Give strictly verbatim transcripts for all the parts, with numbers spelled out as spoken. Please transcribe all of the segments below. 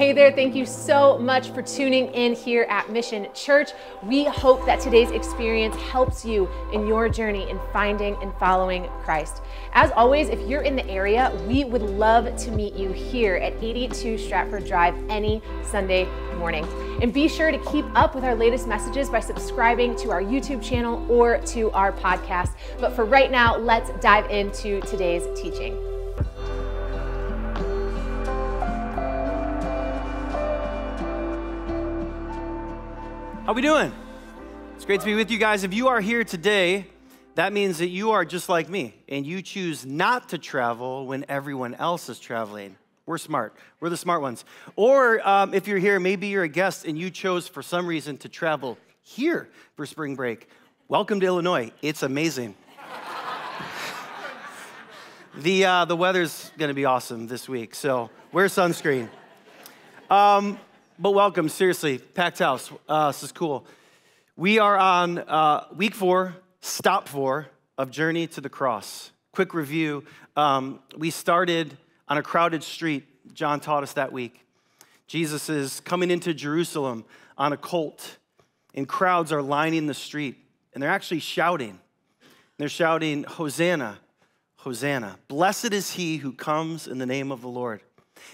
Hey there, thank you so much for tuning in here at Mission Church. We hope that today's experience helps you in your journey in finding and following Christ. As always, if you're in the area, we would love to meet you here at eighty-two Stratford Drive any Sunday morning. And be sure to keep up with our latest messages by subscribing to our YouTube channel or to our podcast. But for right now, let's dive into today's teaching. How we doing? It's great to be with you guys. If you are here today, that means that you are just like me and you choose not to travel when everyone else is traveling. We're smart. We're the smart ones. Or um, if you're here, maybe you're a guest and you chose for some reason to travel here for spring break. Welcome to Illinois. It's amazing. the, uh, the weather's going to be awesome this week, so wear sunscreen. Um, But welcome, seriously, packed house. Uh, this is cool. We are on uh, week four, stop four of Journey to the Cross. Quick review. Um, we started on a crowded street. John taught us that week. Jesus is coming into Jerusalem on a colt, and crowds are lining the street, and they're actually shouting. And they're shouting, Hosanna, Hosanna. Blessed is he who comes in the name of the Lord.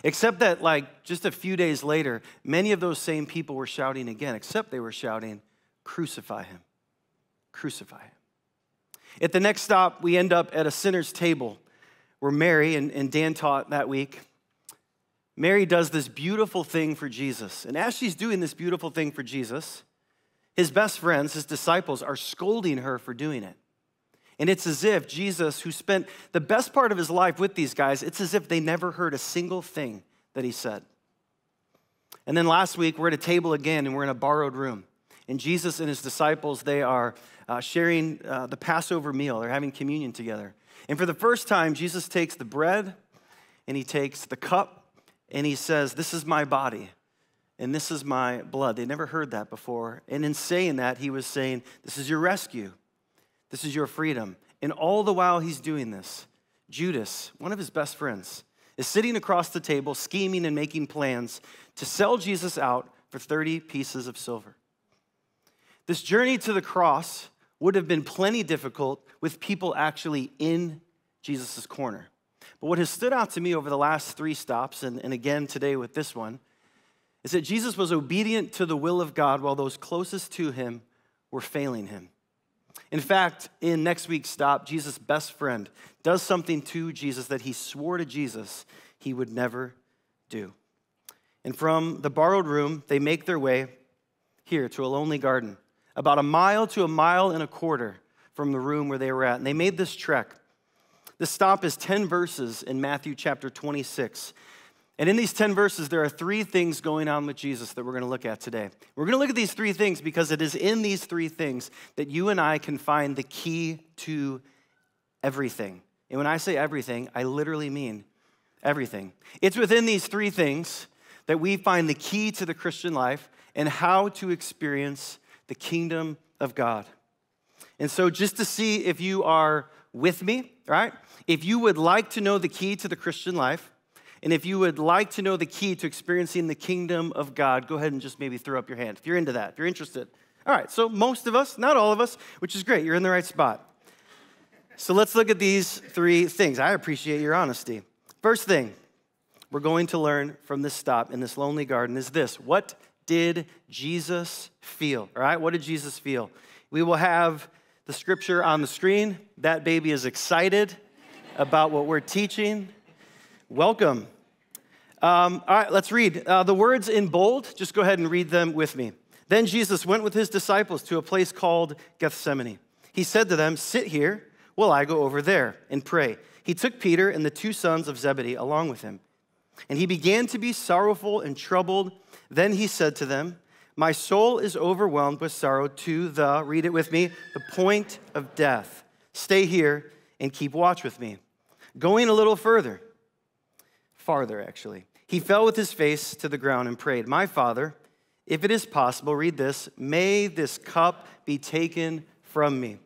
Except that, like, just a few days later, many of those same people were shouting again, except they were shouting, crucify him, crucify him. At the next stop, we end up at a sinner's table where Mary, and, and Dan taught that week, Mary does this beautiful thing for Jesus. And as she's doing this beautiful thing for Jesus, his best friends, his disciples, are scolding her for doing it. And it's as if Jesus, who spent the best part of his life with these guys, it's as if they never heard a single thing that he said. And then last week, we're at a table again, and we're in a borrowed room. And Jesus and his disciples, they are uh, sharing uh, the Passover meal. They're having communion together. And for the first time, Jesus takes the bread, and he takes the cup, and he says, this is my body, and this is my blood. They never heard that before. And in saying that, he was saying, this is your rescue. This is your freedom. And all the while he's doing this, Judas, one of his best friends, is sitting across the table, scheming and making plans to sell Jesus out for thirty pieces of silver. This journey to the cross would have been plenty difficult with people actually in Jesus' corner. But what has stood out to me over the last three stops, and, and again today with this one, is that Jesus was obedient to the will of God while those closest to him were failing him. In fact, in next week's stop, Jesus' best friend does something to Jesus that he swore to Jesus he would never do. And from the borrowed room, they make their way here to a lonely garden, about a mile to a mile and a quarter from the room where they were at. And they made this trek. This stop is ten verses in Matthew chapter twenty-six. And in these ten verses, there are three things going on with Jesus that we're going to look at today. We're going to look at these three things because it is in these three things that you and I can find the key to everything. And when I say everything, I literally mean everything. It's within these three things that we find the key to the Christian life and how to experience the kingdom of God. And so just to see if you are with me, right? If you would like to know the key to the Christian life, and if you would like to know the key to experiencing the kingdom of God, go ahead and just maybe throw up your hand if you're into that, if you're interested. All right, so most of us, not all of us, which is great. You're in the right spot. So let's look at these three things. I appreciate your honesty. First thing we're going to learn from this stop in this lonely garden is this. What did Jesus feel? All right, what did Jesus feel? We will have the scripture on the screen. That baby is excited about what we're teaching. Welcome. Um, all right, let's read. Uh, the words in bold, just go ahead and read them with me. Then Jesus went with his disciples to a place called Gethsemane. He said to them, sit here while I go over there and pray. He took Peter and the two sons of Zebedee along with him. And he began to be sorrowful and troubled. Then he said to them, my soul is overwhelmed with sorrow to the, read it with me, the point of death. Stay here and keep watch with me. Going a little further. Farther, actually. He fell with his face to the ground and prayed, my Father, if it is possible, read this, may this cup be taken from me.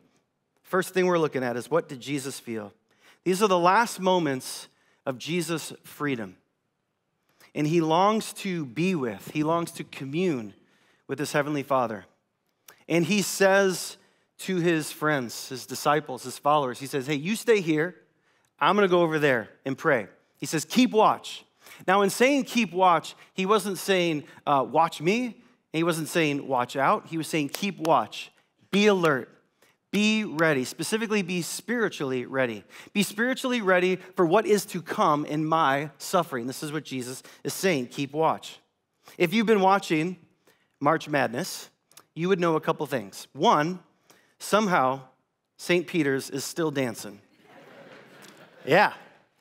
First thing we're looking at is what did Jesus feel? These are the last moments of Jesus' freedom. and he longs to be with, he longs to commune with his heavenly Father. And he says to his friends, his disciples, his followers, he says, hey, you stay here. I'm going to go over there and pray. He says, keep watch. Now, in saying keep watch, he wasn't saying uh, watch me. He wasn't saying watch out. He was saying keep watch. Be alert. Be ready. Specifically, be spiritually ready. Be spiritually ready for what is to come in my suffering. This is what Jesus is saying. Keep watch. If you've been watching March Madness, you would know a couple things. One, somehow Saint Peter's is still dancing. Yeah.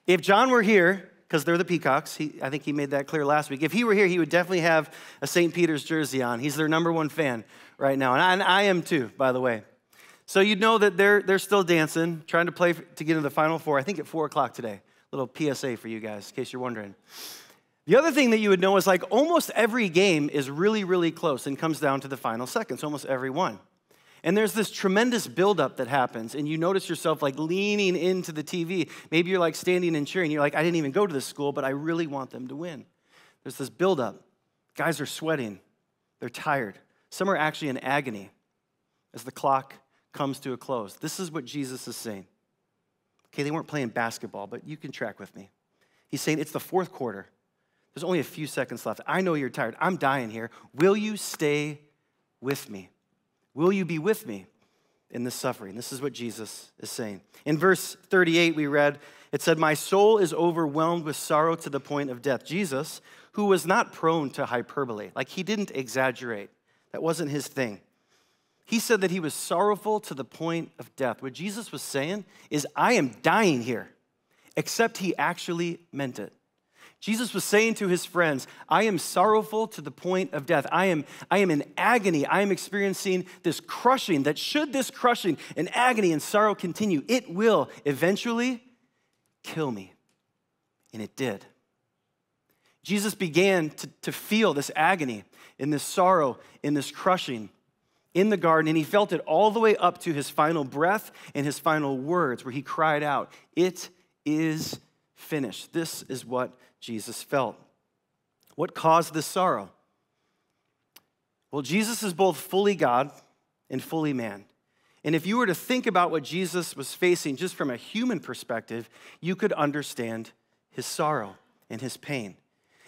If John were here, because they're the Peacocks, he, I think he made that clear last week. If he were here, he would definitely have a Saint Peter's jersey on. He's their number one fan right now. And I, and I am too, by the way. So you'd know that they're, they're still dancing, trying to play for, to get into the Final Four, I think at four o'clock today. Little P S A for you guys, in case you're wondering. The other thing that you would know is like almost every game is really, really close and comes down to the final seconds, almost every one. And there's this tremendous buildup that happens, and you notice yourself like leaning into the T V. Maybe you're like standing and cheering. You're like, I didn't even go to this school, but I really want them to win. There's this buildup. Guys are sweating. They're tired. Some are actually in agony as the clock comes to a close. This is what Jesus is saying. Okay, they weren't playing basketball, but you can track with me. He's saying it's the fourth quarter. There's only a few seconds left. I know you're tired. I'm dying here. Will you stay with me? Will you be with me in this suffering? This is what Jesus is saying. In verse thirty-eight, we read, it said, my soul is overwhelmed with sorrow to the point of death. Jesus, who was not prone to hyperbole, like he didn't exaggerate. That wasn't his thing. He said that he was sorrowful to the point of death. What Jesus was saying is, I am dying here, except he actually meant it. Jesus was saying to his friends, I am sorrowful to the point of death. I am, I am in agony. I am experiencing this crushing, that should this crushing and agony and sorrow continue, it will eventually kill me. And it did. Jesus began to, to feel this agony and this sorrow and this crushing in the garden, and he felt it all the way up to his final breath and his final words where he cried out, it is finished. This is what Jesus felt. What caused this sorrow? Well, Jesus is both fully God and fully man. And if you were to think about what Jesus was facing just from a human perspective, you could understand his sorrow and his pain.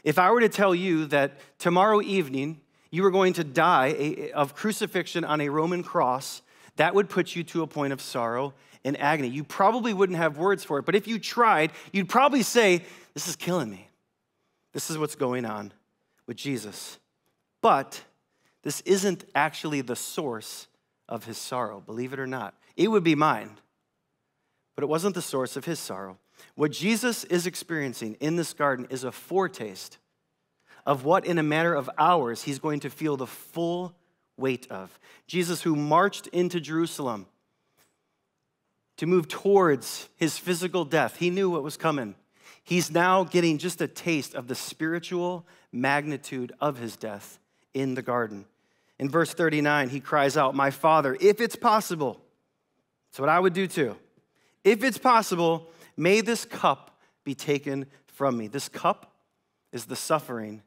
If I were to tell you that tomorrow evening you were going to die of crucifixion on a Roman cross, that would put you to a point of sorrow and agony. You probably wouldn't have words for it, but if you tried, you'd probably say, this is killing me. This is what's going on with Jesus. But this isn't actually the source of his sorrow, believe it or not. It would be mine, but it wasn't the source of his sorrow. What Jesus is experiencing in this garden is a foretaste of what in a matter of hours he's going to feel the full weight of. Jesus, who marched into Jerusalem to move towards his physical death, he knew what was coming. He's now getting just a taste of the spiritual magnitude of his death in the garden. In verse thirty-nine, he cries out, my Father, if it's possible, that's what I would do too. If it's possible, may this cup be taken from me. This cup is the suffering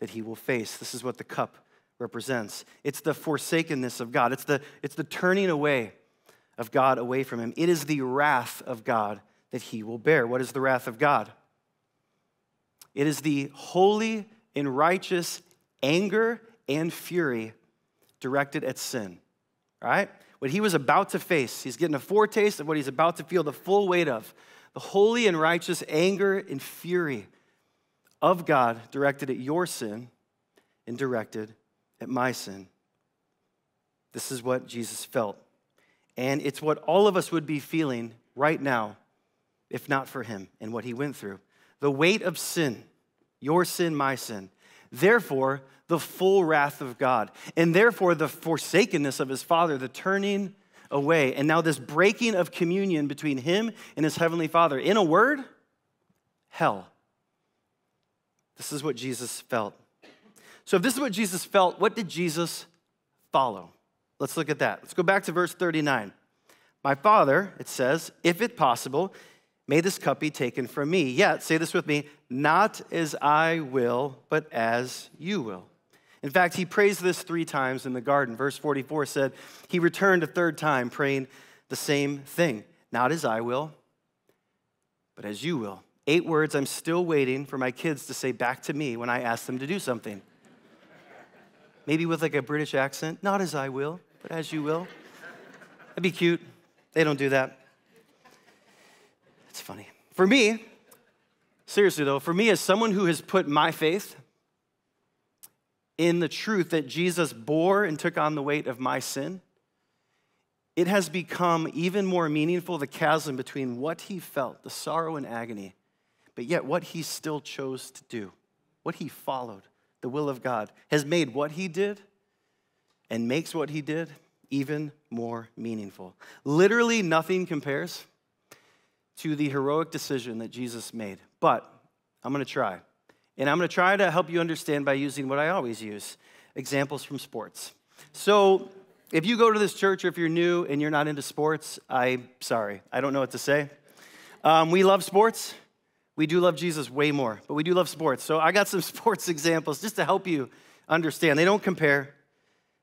that he will face. This is what the cup represents. It's the forsakenness of God. It's the, it's the turning away of God away from him. It is the wrath of God that he will bear. What is the wrath of God? It is the holy and righteous anger and fury directed at sin, all right? What he was about to face, he's getting a foretaste of what he's about to feel the full weight of, the holy and righteous anger and fury of God directed at your sin and directed at my sin. This is what Jesus felt. And it's what all of us would be feeling right now if not for him and what he went through. The weight of sin, your sin, my sin. Therefore, the full wrath of God. And therefore, the forsakenness of his Father, the turning away. And now this breaking of communion between him and his heavenly Father. In a word, hell. This is what Jesus felt. So if this is what Jesus felt, what did Jesus follow? Let's look at that. Let's go back to verse thirty-nine. My Father, it says, if it possible, may this cup be taken from me. Yet, say this with me, not as I will, but as you will. In fact, he prays this three times in the garden. Verse forty-four said, he returned a third time praying the same thing. Not as I will, but as you will. Eight words I'm still waiting for my kids to say back to me when I ask them to do something. Maybe with like a British accent. Not as I will, but as you will. That'd be cute. They don't do that. It's funny. For me, seriously though, for me as someone who has put my faith in the truth that Jesus bore and took on the weight of my sin, it has become even more meaningful, the chasm between what he felt, the sorrow and agony, but yet what he still chose to do, what he followed, the will of God, has made what he did and makes what he did even more meaningful. Literally nothing compares to the heroic decision that Jesus made, but I'm gonna try. And I'm gonna try to help you understand by using what I always use, examples from sports. So if you go to this church or if you're new and you're not into sports, I'm sorry, I don't know what to say. Um, we love sports. We do love Jesus way more, but we do love sports. So I got some sports examples just to help you understand. They don't compare,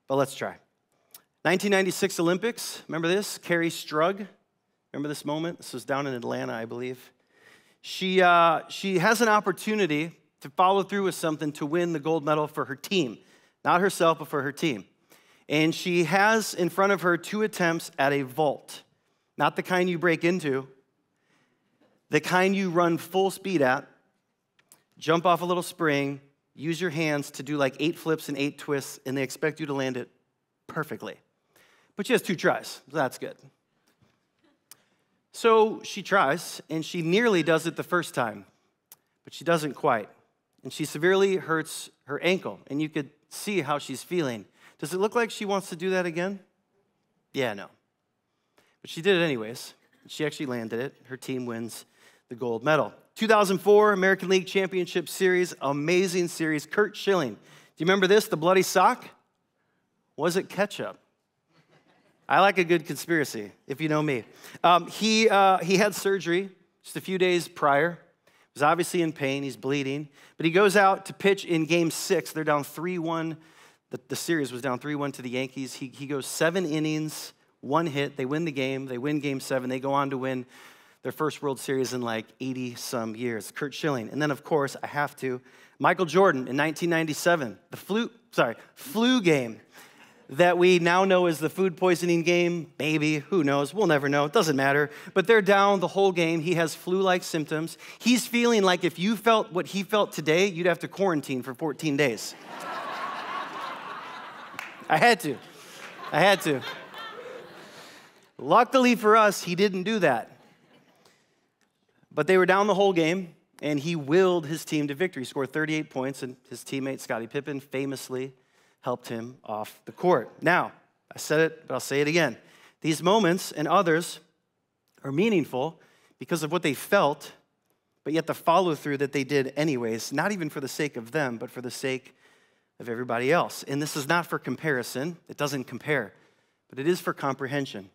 but let's try. nineteen ninety-six Olympics, remember this? Kerri Strug, remember this moment? This was down in Atlanta, I believe. She, uh, she has an opportunity to follow through with something to win the gold medal for her team. Not herself, but for her team. And she has in front of her two attempts at a vault. Not the kind you break into, the kind you run full speed at, jump off a little spring, use your hands to do like eight flips and eight twists, and they expect you to land it perfectly. But she has two tries, so that's good. So she tries, and she nearly does it the first time, but she doesn't quite. And she severely hurts her ankle, and you could see how she's feeling. Does it look like she wants to do that again? Yeah, no. But she did it anyways. She actually landed it. Her team wins the gold medal. two thousand four American League Championship Series, amazing series. Curt Schilling. Do you remember this, the bloody sock? Was it ketchup? I like a good conspiracy, if you know me. Um, he, uh, he had surgery just a few days prior. He's obviously in pain, he's bleeding, but he goes out to pitch in game six. They're down three one. The, the series was down three one to the Yankees. He, he goes seven innings, one hit. They win the game. They win game seven. They go on to win their first World Series in like eighty-some years. Curt Schilling. And then, of course, I have to, Michael Jordan in nineteen ninety-seven. The flu, sorry, flu game that we now know is the food poisoning game. Maybe, who knows? We'll never know. It doesn't matter. But they're down the whole game. He has flu-like symptoms. He's feeling like if you felt what he felt today, you'd have to quarantine for fourteen days. I had to. I had to. Luckily for us, he didn't do that. But they were down the whole game, and he willed his team to victory. He scored thirty-eight points, and his teammate, Scottie Pippen, famously helped him off the court. Now, I said it, but I'll say it again. These moments and others are meaningful because of what they felt, but yet the follow-through that they did anyways, not even for the sake of them, but for the sake of everybody else. And this is not for comparison. It doesn't compare, but it is for comprehension.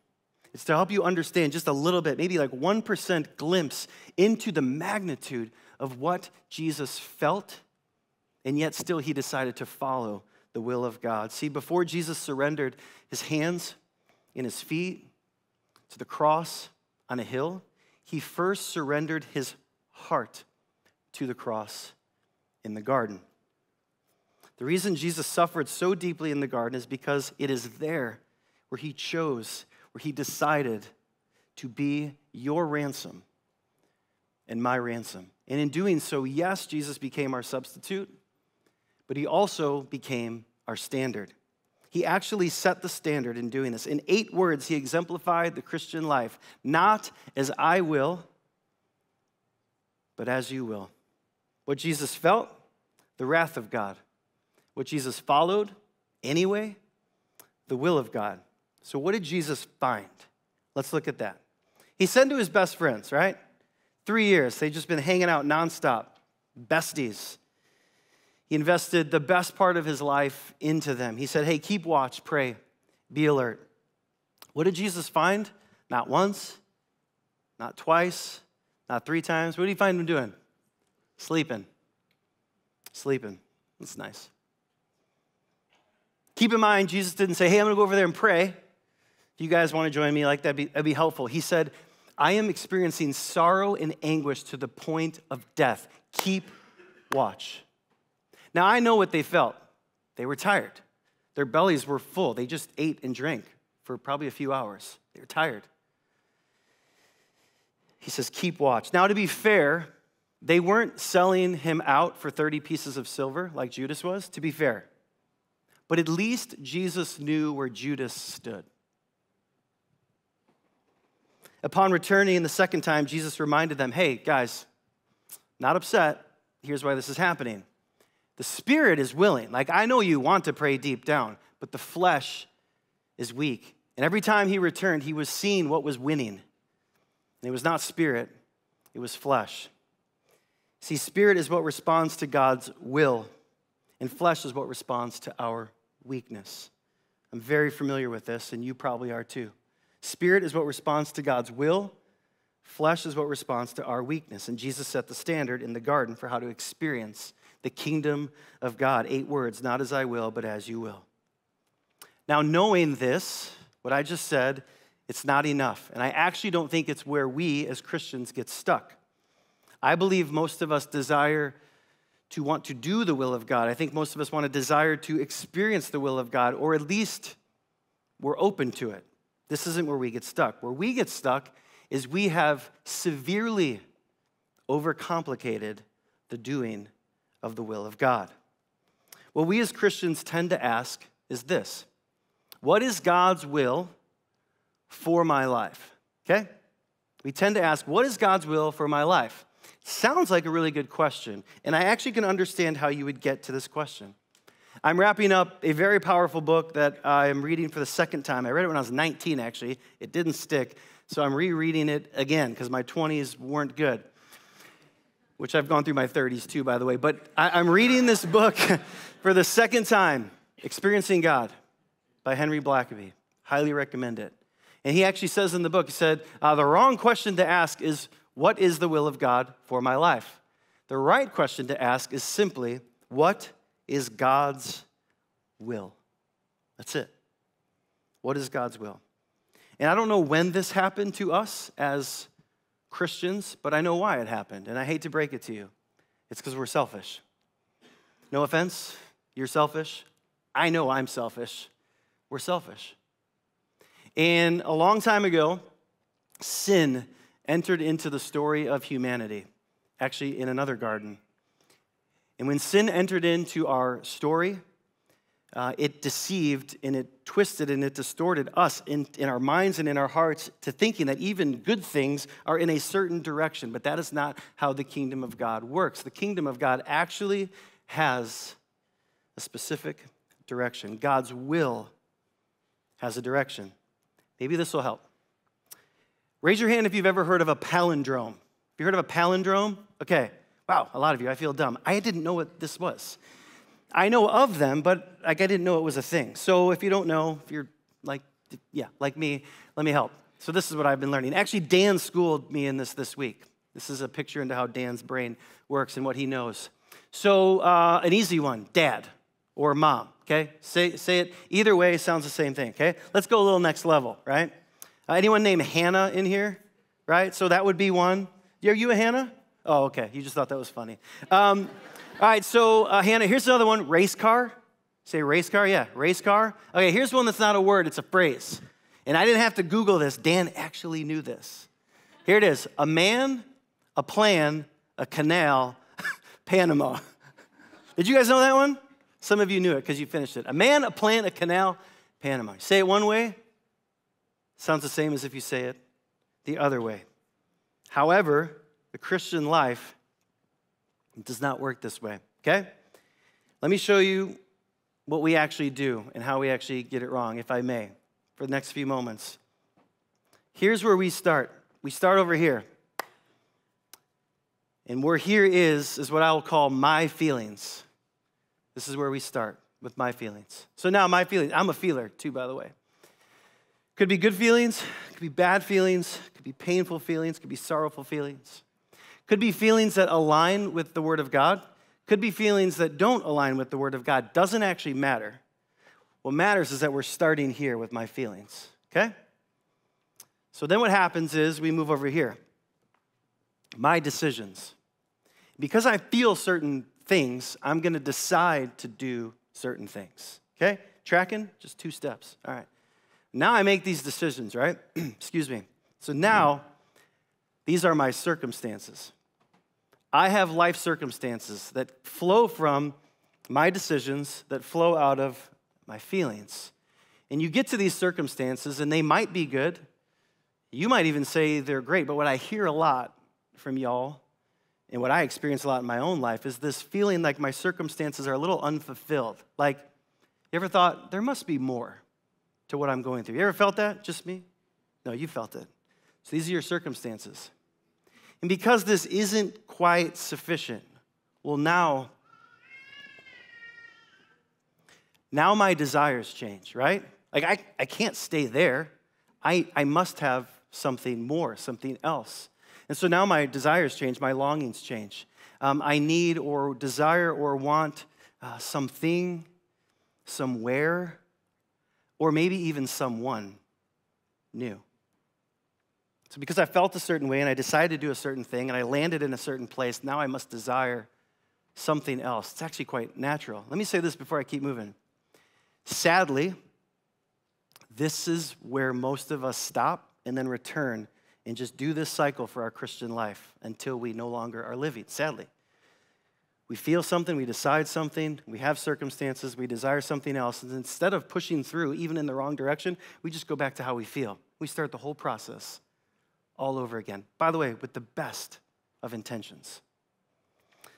It's to help you understand just a little bit, maybe like one percent glimpse into the magnitude of what Jesus felt, and yet still he decided to follow the will of God. See, before Jesus surrendered his hands and his feet to the cross on a hill, he first surrendered his heart to the cross in the garden. The reason Jesus suffered so deeply in the garden is because it is there where he chose, where he decided to be your ransom and my ransom. And in doing so, yes, Jesus became our substitute, but he also became our standard. He actually set the standard in doing this. In eight words, he exemplified the Christian life. Not as I will, but as you will. What Jesus felt, the wrath of God. What Jesus followed, anyway, the will of God. So what did Jesus find? Let's look at that. He said to his best friends, right? Three years, they've just been hanging out nonstop, besties. He invested the best part of his life into them. He said, hey, keep watch, pray, be alert. What did Jesus find? Not once, not twice, Not three times. What do you find him doing? Sleeping. Sleeping. That's nice. Keep in mind, Jesus didn't say, hey, I'm going to go over there and pray. If you guys want to join me, like that'd be, that'd be helpful. He said, I am experiencing sorrow and anguish to the point of death. Keep watch. Now, I know what they felt. They were tired. Their bellies were full. They just ate and drank for probably a few hours. They were tired. He says, keep watch. Now, to be fair, they weren't selling him out for thirty pieces of silver like Judas was, to be fair. But at least Jesus knew where Judas stood. Upon returning the second time, Jesus reminded them, hey, guys, not upset. Here's why this is happening. The spirit is willing. Like, I know you want to pray deep down, but the flesh is weak. And every time he returned, he was seeing what was winning. And it was not spirit, it was flesh. See, spirit is what responds to God's will, and flesh is what responds to our weakness. I'm very familiar with this, and you probably are too. Spirit is what responds to God's will. Flesh is what responds to our weakness. And Jesus set the standard in the garden for how to experience the kingdom of God. Eight words, not as I will, but as you will. Now, knowing this, what I just said, it's not enough. And I actually don't think it's where we as Christians get stuck. I believe most of us desire to want to do the will of God. I think most of us want to desire to experience the will of God, or at least we're open to it. This isn't where we get stuck. Where we get stuck is we have severely overcomplicated the doing of the will of God. What we as Christians tend to ask is this: what is God's will for my life? Okay? We tend to ask, what is God's will for my life? Sounds like a really good question, and I actually can understand how you would get to this question. I'm wrapping up a very powerful book that I'm reading for the second time. I read it when I was nineteen, actually. It didn't stick, so I'm rereading it again because my twenties weren't good, which I've gone through my thirties too, by the way. But I'm reading this book for the second time, Experiencing God by Henry Blackaby. Highly recommend it. And he actually says in the book, he said, uh, the wrong question to ask is, what is the will of God for my life? The right question to ask is simply, what is God's will? That's it. What is God's will? And I don't know when this happened to us as Christians, but I know why it happened, and I hate to break it to you. It's because we're selfish. No offense, you're selfish. I know I'm selfish. We're selfish. And a long time ago, sin entered into the story of humanity, actually in another garden. And when sin entered into our story, Uh, it deceived and it twisted and it distorted us in, in our minds and in our hearts to thinking that even good things are in a certain direction. But that is not how the kingdom of God works. The kingdom of God actually has a specific direction. God's will has a direction. Maybe this will help. Raise your hand if you've ever heard of a palindrome. Have you heard of a palindrome? Okay. Wow, a lot of you. I feel dumb. I didn't know what this was. I know of them, but like I didn't know it was a thing. So if you don't know, if you're like, yeah, like me, let me help. So this is what I've been learning. Actually, Dan schooled me in this this week. This is a picture into how Dan's brain works and what he knows. So uh, an easy one, dad or mom, okay? Say, say it either way, sounds the same thing, okay? Let's go a little next level, right? Uh, anyone named Hannah in here, right? So that would be one. Are you a Hannah? Oh, okay, you just thought that was funny. Um, All right, so uh, Hannah, here's another one, race car. Say race car, yeah, race car. Okay, here's one that's not a word, it's a phrase. And I didn't have to Google this. Dan actually knew this. Here it is, a man, a plan, a canal, Panama. Did you guys know that one? Some of you knew it because you finished it. A man, a plan, a canal, Panama. You say it one way, sounds the same as if you say it the other way. However, the Christian life, it does not work this way, okay? Let me show you what we actually do and how we actually get it wrong, if I may, for the next few moments. Here's where we start. We start over here. And where here is, is what I will call my feelings. This is where we start, with my feelings. So now my feelings, I'm a feeler too, by the way. Could be good feelings, could be bad feelings, could be painful feelings, could be sorrowful feelings. Could be feelings that align with the Word of God. Could be feelings that don't align with the Word of God. Doesn't actually matter. What matters is that we're starting here with my feelings, okay? So then what happens is we move over here. My decisions. Because I feel certain things, I'm going to decide to do certain things, okay? Tracking, just two steps, all right. Now I make these decisions, right? Excuse me. So now these are my circumstances. I have life circumstances that flow from my decisions, that flow out of my feelings. And you get to these circumstances, and they might be good. You might even say they're great, but what I hear a lot from y'all and what I experience a lot in my own life is this feeling like my circumstances are a little unfulfilled. Like, you ever thought, there must be more to what I'm going through? You ever felt that? Just me? No, you felt it. So these are your circumstances. And because this isn't quite sufficient, well, now, now my desires change, right? Like, I, I can't stay there. I, I must have something more, something else. And so now my desires change, my longings change. Um, I need or desire or want uh, something, somewhere, or maybe even someone new. So because I felt a certain way and I decided to do a certain thing and I landed in a certain place, now I must desire something else. It's actually quite natural. Let me say this before I keep moving. Sadly, this is where most of us stop and then return and just do this cycle for our Christian life until we no longer are living, sadly. We feel something, we decide something, we have circumstances, we desire something else, and instead of pushing through, even in the wrong direction, we just go back to how we feel. We start the whole process all over again. By the way, with the best of intentions.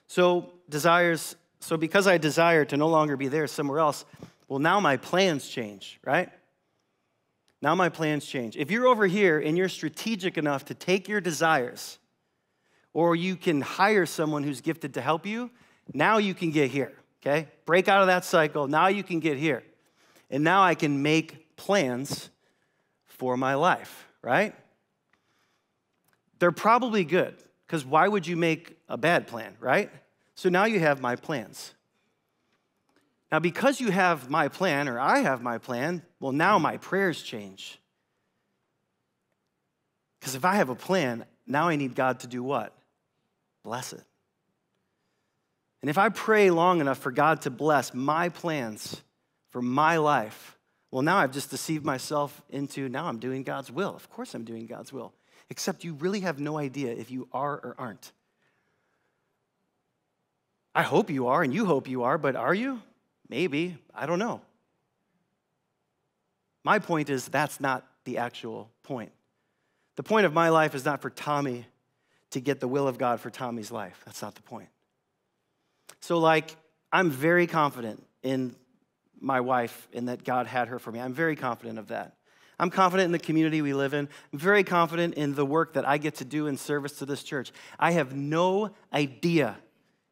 So desires, so because I desire to no longer be there somewhere else, well, now my plans change, right? Now my plans change. If you're over here and you're strategic enough to take your desires, or you can hire someone who's gifted to help you, now you can get here, okay? Break out of that cycle. Now you can get here. And now I can make plans for my life, right? They're probably good, because why would you make a bad plan, right? So now you have my plans. Now, because you have my plan, or I have my plan, well, now my prayers change. Because if I have a plan, now I need God to do what? Bless it. And if I pray long enough for God to bless my plans for my life, well, now I've just deceived myself into, now I'm doing God's will. Of course I'm doing God's will. Except you really have no idea if you are or aren't. I hope you are, and you hope you are, but are you? Maybe. I don't know. My point is that's not the actual point. The point of my life is not for Tommy to get the will of God for Tommy's life. That's not the point. So, like, I'm very confident in my wife and that God had her for me. I'm very confident of that. I'm confident in the community we live in. I'm very confident in the work that I get to do in service to this church. I have no idea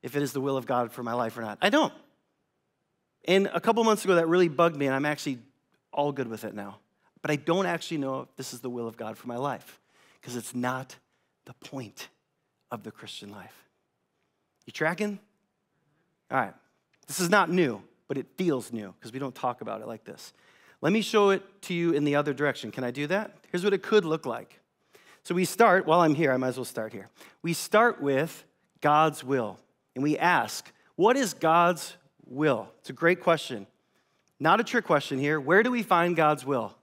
if it is the will of God for my life or not. I don't. And a couple months ago, that really bugged me, and I'm actually all good with it now. But I don't actually know if this is the will of God for my life, because it's not the point of the Christian life. You tracking? All right. This is not new, but it feels new, because we don't talk about it like this. Let me show it to you in the other direction. Can I do that? Here's what it could look like. So we start, while I'm here, I might as well start here. We start with God's will, and we ask, what is God's will? It's a great question. Not a trick question here. Where do we find God's will?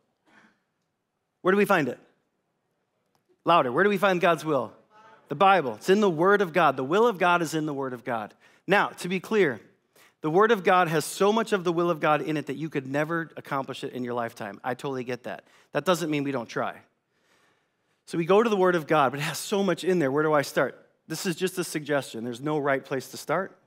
Where do we find it? Louder. Where do we find God's will? The Bible. It's in the Word of God. The will of God is in the Word of God. Now, to be clear, the Word of God has so much of the will of God in it that you could never accomplish it in your lifetime. I totally get that. That doesn't mean we don't try. So we go to the Word of God, but it has so much in there. Where do I start? This is just a suggestion. There's no right place to start.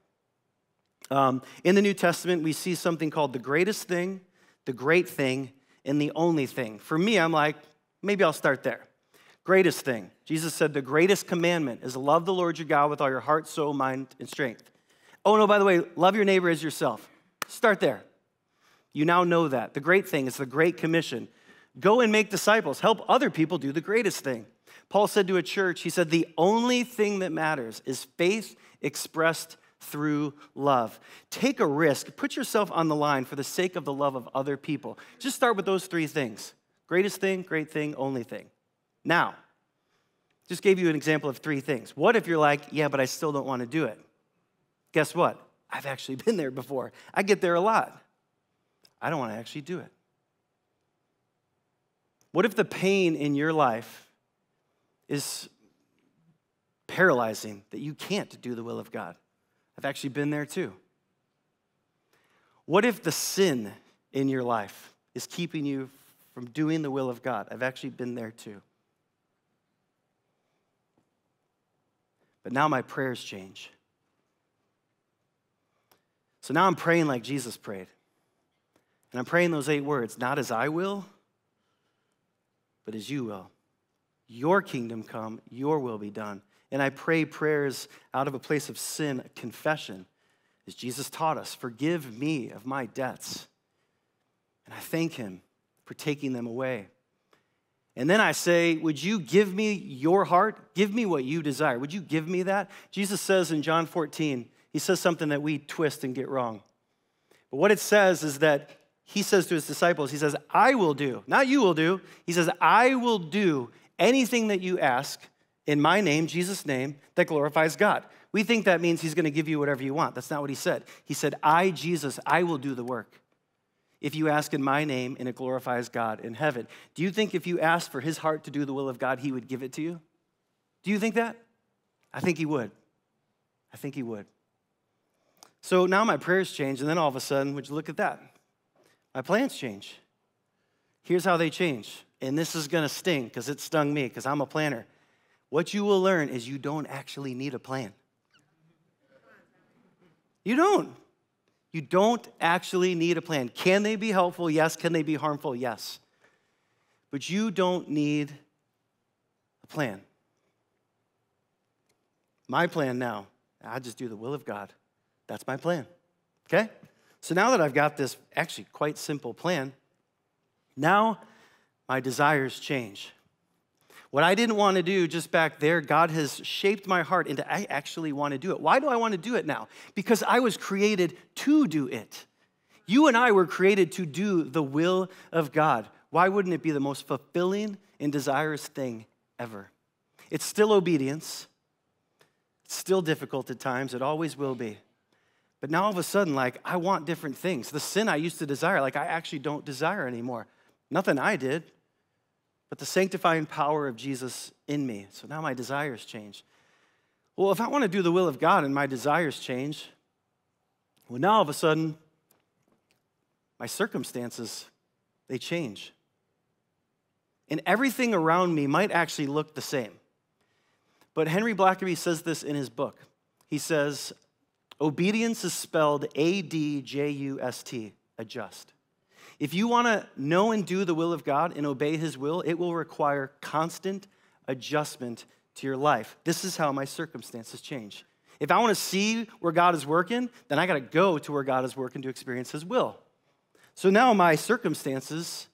Um, in the New Testament, we see something called the greatest thing, the great thing, and the only thing. For me, I'm like, maybe I'll start there. Greatest thing. Jesus said the greatest commandment is love the Lord your God with all your heart, soul, mind, and strength. Oh, no, by the way, love your neighbor as yourself. Start there. You now know that. The great thing is the Great Commission. Go and make disciples. Help other people do the greatest thing. Paul said to a church, he said, the only thing that matters is faith expressed through love. Take a risk. Put yourself on the line for the sake of the love of other people. Just start with those three things. Greatest thing, great thing, only thing. Now, just gave you an example of three things. What if you're like, yeah, but I still don't want to do it? Guess what? I've actually been there before. I get there a lot. I don't want to actually do it. What if the pain in your life is paralyzing, that you can't do the will of God? I've actually been there too. What if the sin in your life is keeping you from doing the will of God? I've actually been there too. But now my prayers change. So now I'm praying like Jesus prayed. And I'm praying those eight words, not as I will, but as you will. Your kingdom come, your will be done. And I pray prayers out of a place of sin, confession, as Jesus taught us, forgive me of my debts. And I thank him for taking them away. And then I say, would you give me your heart? Give me what you desire. Would you give me that? Jesus says in John fourteen, he says something that we twist and get wrong. But what it says is that he says to his disciples, he says, I will do, not you will do. He says, I will do anything that you ask in my name, Jesus' name, that glorifies God. We think that means he's going to give you whatever you want. That's not what he said. He said, I, Jesus, I will do the work. If you ask in my name and it glorifies God in heaven. Do you think if you asked for his heart to do the will of God, he would give it to you? Do you think that? I think he would. I think he would. So now my prayers change, and then all of a sudden, would you look at that? My plans change. Here's how they change. And this is gonna sting, because it stung me, because I'm a planner. What you will learn is you don't actually need a plan. You don't. You don't actually need a plan. Can they be helpful? Yes. Can they be harmful? Yes. But you don't need a plan. My plan now, I just do the will of God. That's my plan, okay? So now that I've got this actually quite simple plan, now my desires change. What I didn't want to do just back there, God has shaped my heart into I actually want to do it. Why do I want to do it now? Because I was created to do it. You and I were created to do the will of God. Why wouldn't it be the most fulfilling and desirous thing ever? It's still obedience. It's still difficult at times. It always will be. But now all of a sudden, like, I want different things. The sin I used to desire, like, I actually don't desire anymore. Nothing I did. But the sanctifying power of Jesus in me. So now my desires change. Well, if I want to do the will of God and my desires change, well, now all of a sudden, my circumstances, they change. And everything around me might actually look the same. But Henry Blackaby says this in his book. He says, obedience is spelled A D J U S T, adjust. If you want to know and do the will of God and obey his will, it will require constant adjustment to your life. This is how my circumstances change. If I want to see where God is working, then I got to go to where God is working to experience his will. So now my circumstances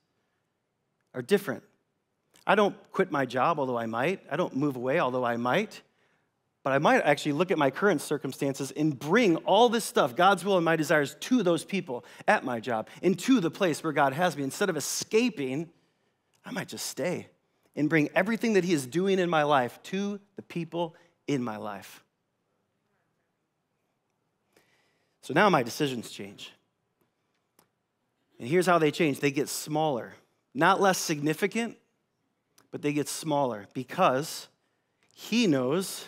are different. I don't quit my job, although I might. I don't move away, although I might. But I might actually look at my current circumstances and bring all this stuff, God's will and my desires, to those people at my job and to the place where God has me. Instead of escaping, I might just stay and bring everything that he is doing in my life to the people in my life. So now my decisions change. And here's how they change. They get smaller, not less significant, but they get smaller because he knows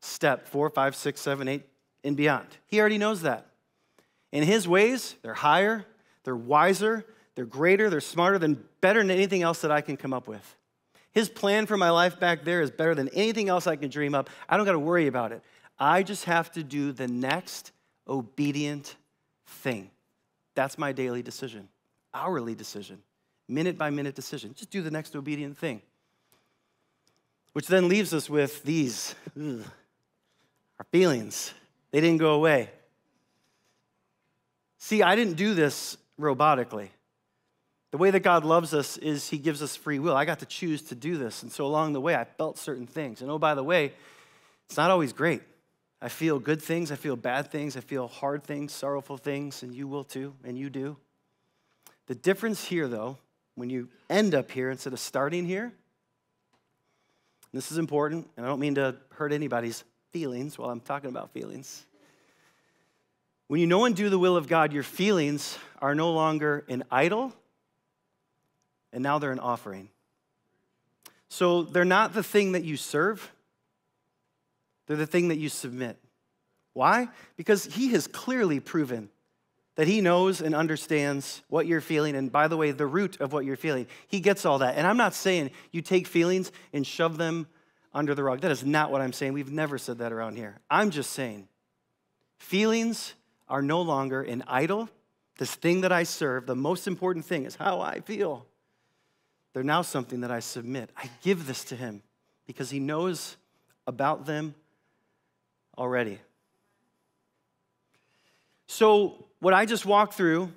step four, five, six, seven, eight, and beyond. He already knows that. In his ways, they're higher, they're wiser, they're greater, they're smarter, than better than anything else that I can come up with. His plan for my life back there is better than anything else I can dream up. I don't got to worry about it. I just have to do the next obedient thing. That's my daily decision, hourly decision, minute by minute decision. Just do the next obedient thing. Which then leaves us with these. Ugh. Our feelings, they didn't go away. See, I didn't do this robotically. The way that God loves us is he gives us free will. I got to choose to do this. And so along the way, I felt certain things. And oh, by the way, it's not always great. I feel good things. I feel bad things. I feel hard things, sorrowful things, and you will too, and you do. The difference here, though, when you end up here instead of starting here, this is important, and I don't mean to hurt anybody's feelings while I'm talking about feelings. When you know and do the will of God, your feelings are no longer an idol, and now they're an offering. So they're not the thing that you serve. They're the thing that you submit. Why? Because he has clearly proven that he knows and understands what you're feeling, and by the way, the root of what you're feeling. He gets all that. And I'm not saying you take feelings and shove them under the rug. That is not what I'm saying. We've never said that around here. I'm just saying feelings are no longer an idol. This thing that I serve, the most important thing is how I feel. They're now something that I submit. I give this to him because he knows about them already. So what I just walked through,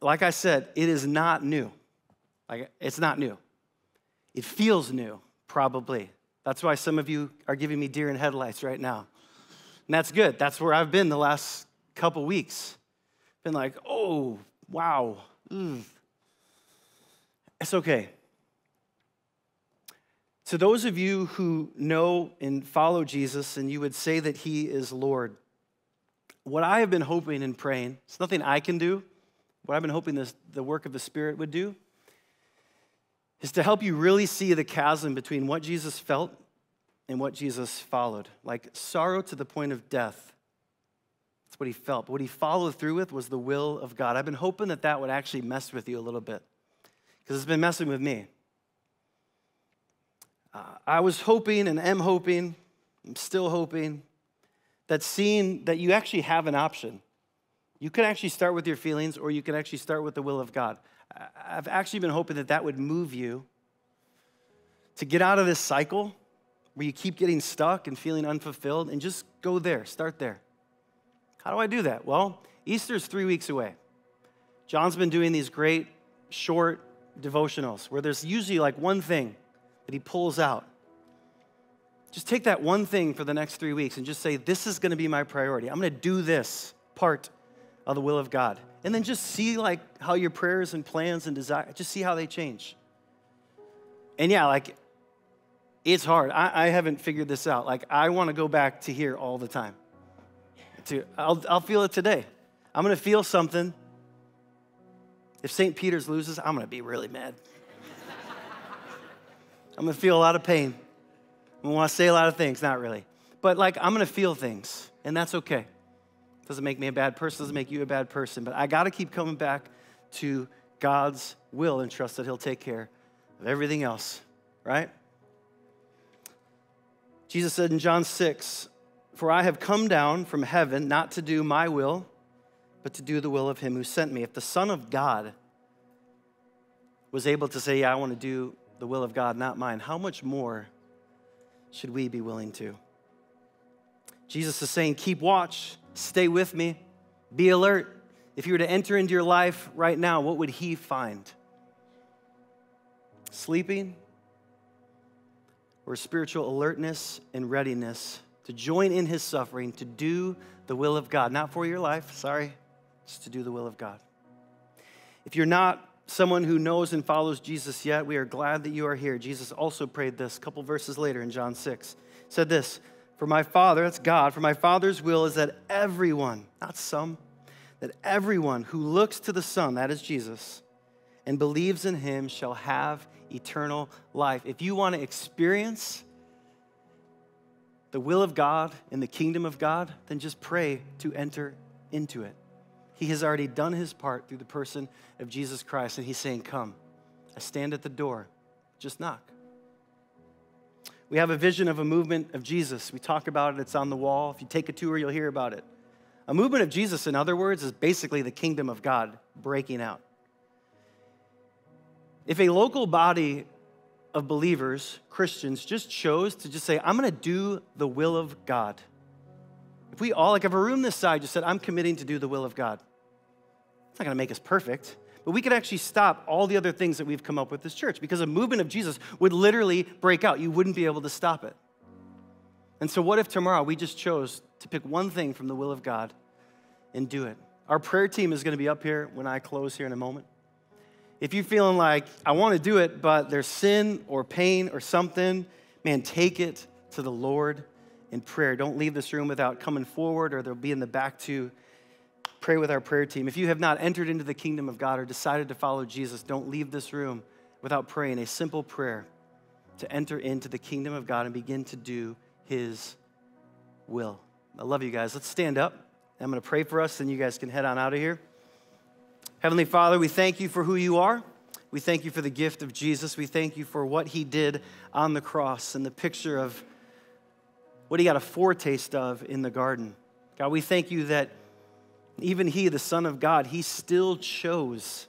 like I said, it is not new. Like, it's not new. It feels new, probably. That's why some of you are giving me deer in headlights right now. And that's good. That's where I've been the last couple weeks. Been like, oh, wow. Mm. It's okay. To those of you who know and follow Jesus and you would say that he is Lord, what I have been hoping and praying, it's nothing I can do, what I've been hoping this, the work of the Spirit would do is to help you really see the chasm between what Jesus felt and what Jesus followed. Like sorrow to the point of death. That's what he felt. But what he followed through with was the will of God. I've been hoping that that would actually mess with you a little bit because it's been messing with me. Uh, I was hoping and am hoping, I'm still hoping, that seeing that you actually have an option. You can actually start with your feelings or you can actually start with the will of God. I've actually been hoping that that would move you to get out of this cycle where you keep getting stuck and feeling unfulfilled and just go there, start there. How do I do that? Well, Easter's three weeks away. John's been doing these great short devotionals where there's usually like one thing that he pulls out. Just take that one thing for the next three weeks and just say, this is going to be my priority. I'm going to do this part of the will of God. And then just see like how your prayers and plans and desires, just see how they change. And yeah, like it's hard. I, I haven't figured this out. Like I want to go back to here all the time. To, I'll, I'll feel it today. I'm going to feel something. If Saint Peter's loses, I'm going to be really mad. I'm going to feel a lot of pain. I want to say a lot of things, not really. But like, I'm going to feel things, and that's okay. Doesn't make me a bad person, doesn't make you a bad person, but I got to keep coming back to God's will and trust that he'll take care of everything else, right? Jesus said in John six, for I have come down from heaven not to do my will, but to do the will of him who sent me. If the Son of God was able to say, yeah, I want to do the will of God, not mine, how much more should we be willing to? Jesus is saying, keep watch, stay with me, be alert. If you were to enter into your life right now, what would he find? Sleeping or spiritual alertness and readiness to join in his suffering, to do the will of God. Not for your life, sorry, just to do the will of God. If you're not someone who knows and follows Jesus yet, we are glad that you are here. Jesus also prayed this a couple verses later in John six. Said this, for my Father, that's God, for my Father's will is that everyone, not some, that everyone who looks to the Son, that is Jesus, and believes in him shall have eternal life. If you want to experience the will of God and the kingdom of God, then just pray to enter into it. He has already done his part through the person of Jesus Christ, and he's saying, come, I stand at the door, just knock. We have a vision of a movement of Jesus. We talk about it, it's on the wall. If you take a tour, you'll hear about it. A movement of Jesus, in other words, is basically the kingdom of God breaking out. If a local body of believers, Christians, just chose to just say, I'm gonna do the will of God. If we all, like if a room this side just said, I'm committing to do the will of God, it's not gonna make us perfect, But we could actually stop all the other things that we've come up with as church, because a movement of Jesus would literally break out. You wouldn't be able to stop it. And so what if tomorrow we just chose to pick one thing from the will of God and do it? Our prayer team is going to be up here when I close here in a moment. If you're feeling like, I want to do it, but there's sin or pain or something, man, take it to the Lord in prayer. Don't leave this room without coming forward, or they'll be in the back too. Pray with our prayer team. If you have not entered into the kingdom of God or decided to follow Jesus, don't leave this room without praying a simple prayer to enter into the kingdom of God and begin to do his will. I love you guys. Let's stand up. I'm going to pray for us, and you guys can head on out of here. Heavenly Father, we thank you for who you are. We thank you for the gift of Jesus. We thank you for what he did on the cross and the picture of what he got a foretaste of in the garden. God, we thank you that even he, the Son of God, he still chose.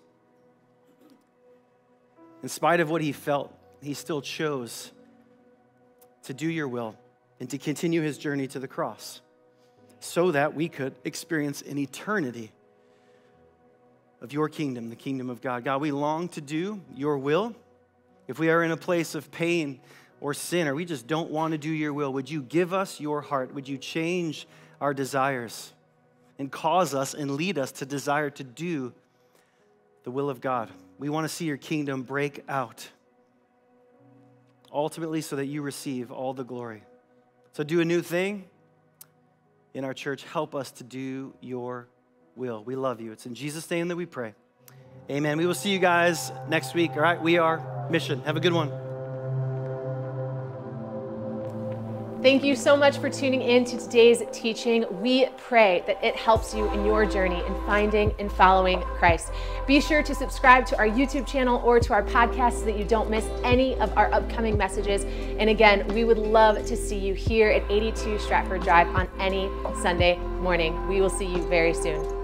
In spite of what he felt, he still chose to do your will and to continue his journey to the cross so that we could experience an eternity of your kingdom, the kingdom of God. God, we long to do your will. If we are in a place of pain or sin, or we just don't want to do your will, would you give us your heart? Would you change our desires and cause us and lead us to desire to do the will of God? We want to see your kingdom break out, ultimately so that you receive all the glory. So do a new thing in our church. Help us to do your will. We love you. It's in Jesus' name that we pray. Amen. We will see you guys next week. All right, we are Mission. Have a good one. Thank you so much for tuning in to today's teaching. We pray that it helps you in your journey in finding and following Christ. Be sure to subscribe to our YouTube channel or to our podcast so that you don't miss any of our upcoming messages. And again, we would love to see you here at eighty-two Stratford Drive on any Sunday morning. We will see you very soon.